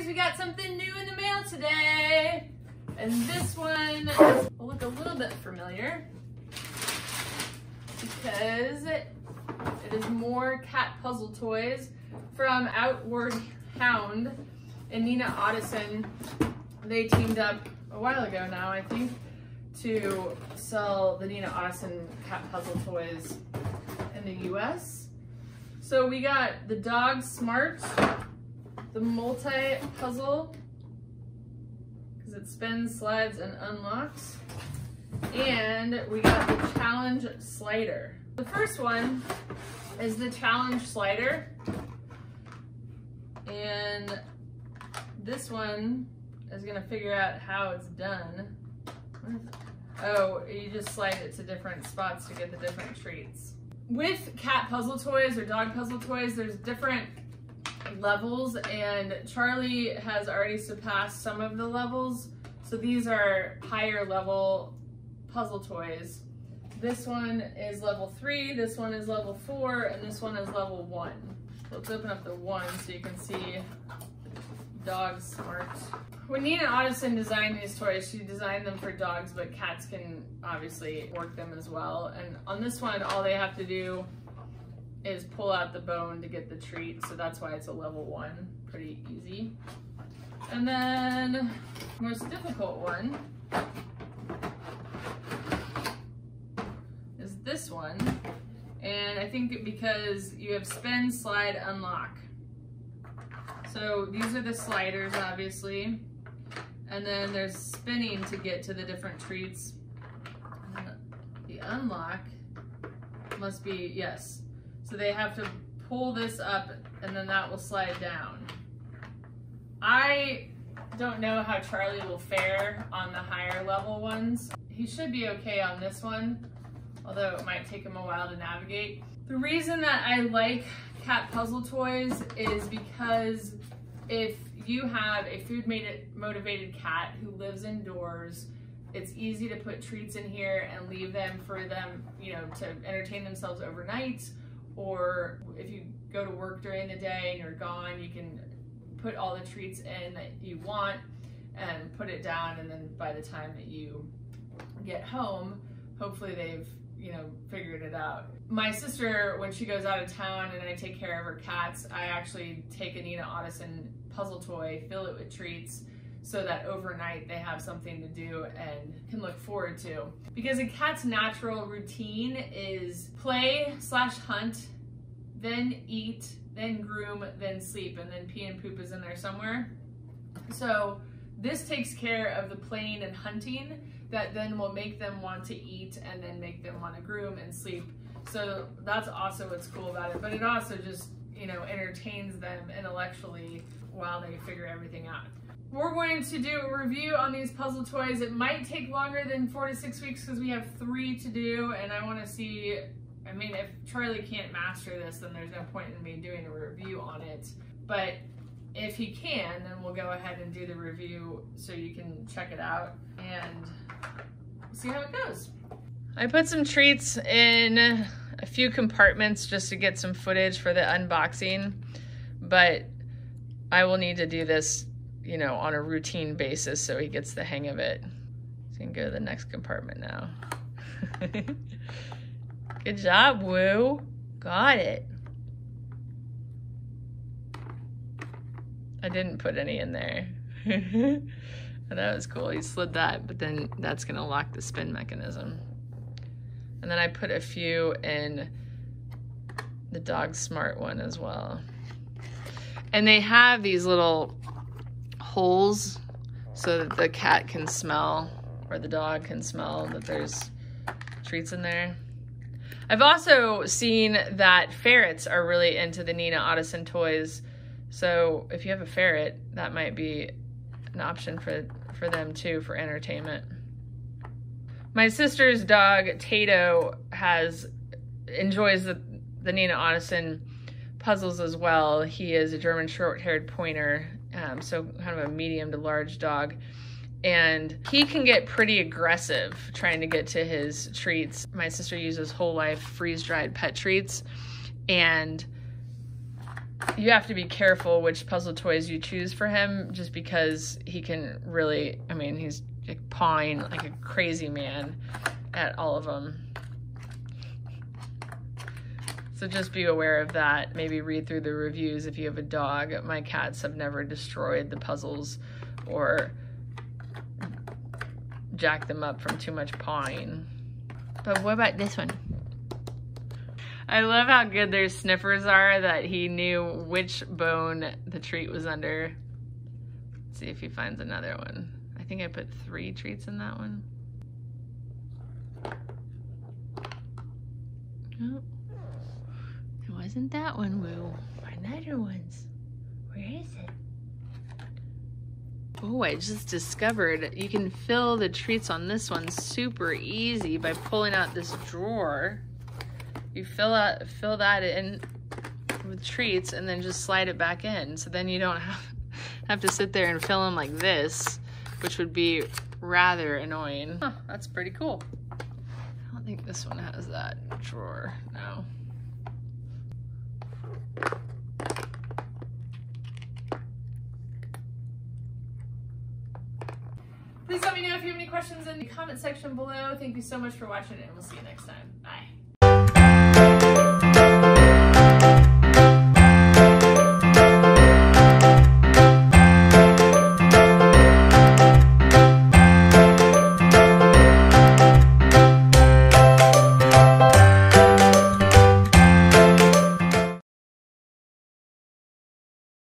series, we got something new in the mail today. And this one will look a little bit familiar because it is more cat puzzle toys from Outward Hound and Nina Ottosson. They teamed up a while ago now, I think, to sell the Nina Ottosson cat puzzle toys in the US. So we got the Dog Smart, the multi-puzzle, because it spins, slides, and unlocks. And we got the Challenge Slider. The first one is the Challenge Slider. And this one is gonna figure out how it's done. Oh, you just slide it to different spots to get the different treats. With cat puzzle toys or dog puzzle toys, there's different levels, and Charlie has already surpassed some of the levels. So these are higher level puzzle toys. This one is level 3, this one is level 4, and this one is level 1. Let's open up the 1 so you can see Dog Smart. When Nina Ottosson designed these toys, she designed them for dogs, but cats can obviously work them as well. And on this one, all they have to do is pull out the bone to get the treat. So that's why it's a level 1, pretty easy. And then most difficult one is this one. And I think because you have spin, slide, unlock. So these are the sliders, obviously. And then there's spinning to get to the different treats. And the unlock must be, yes. So they have to pull this up and then that will slide down. I don't know how Charlie will fare on the higher level ones. He should be okay on this one, although it might take him a while to navigate. The reason that I like cat puzzle toys is because if you have a food-motivated cat who lives indoors, it's easy to put treats in here and leave them for them, you know, to entertain themselves overnight. Or if you go to work during the day and you're gone, you can put all the treats in that you want and put it down, and then by the time that you get home, hopefully they've, you know, figured it out. My sister, when she goes out of town and I take care of her cats, I actually take a Nina Ottosson puzzle toy, fill it with treats, so that overnight they have something to do and can look forward to. Because a cat's natural routine is play/hunt, then eat, then groom, then sleep, and then pee and poop is in there somewhere. So this takes care of the playing and hunting that then will make them want to eat and then make them want to groom and sleep. So that's also what's cool about it, but it also just, you know, entertains them intellectually while they figure everything out. We're going to do a review on these puzzle toys. It might take longer than 4 to 6 weeks because we have 3 to do, and I want to see, I mean, if Charlie can't master this, then there's no point in me doing a review on it. But if he can, then we'll go ahead and do the review so you can check it out and see how it goes. I put some treats in a few compartments just to get some footage for the unboxing, but I will need to do this, you know, on a routine basis so he gets the hang of it. So you can go to the next compartment now. Good job, Woo. Got it. I didn't put any in there. That was cool. He slid that, but then that's gonna lock the spin mechanism. And then I put a few in the Dog Smart one as well. And they have these little holes so that the cat can smell, or the dog can smell, that there's treats in there. I've also seen that ferrets are really into the Nina Ottosson toys. So if you have a ferret, that might be an option for them too, for entertainment. My sister's dog, Tato, enjoys the Nina Ottosson puzzles as well. He is a German short-haired pointer, so kind of a medium to large dog. And he can get pretty aggressive trying to get to his treats. My sister uses whole life freeze-dried pet treats, and You have to be careful which puzzle toys you choose for him, just because he can really, I mean, he's like pawing like a crazy man at all of them. So just be aware of that. Maybe read through the reviews if you have a dog. My cats have never destroyed the puzzles or jacked them up from too much pawing. But what about this one? I love how good their sniffers are that he knew which bone the treat was under. Let's see if he finds another one. I think I put 3 treats in that one. Oh. It wasn't that one, Woo. Find other ones. Where is it? Oh, I just discovered you can fill the treats on this one super easy by pulling out this drawer. You fill that in with treats and then just slide it back in. So then you don't have to sit there and fill them like this, which would be rather annoying. Huh, that's pretty cool. I don't think this one has that drawer, no. Please let me know if you have any questions in the comment section below. Thank you so much for watching, and we'll see you next time. Bye.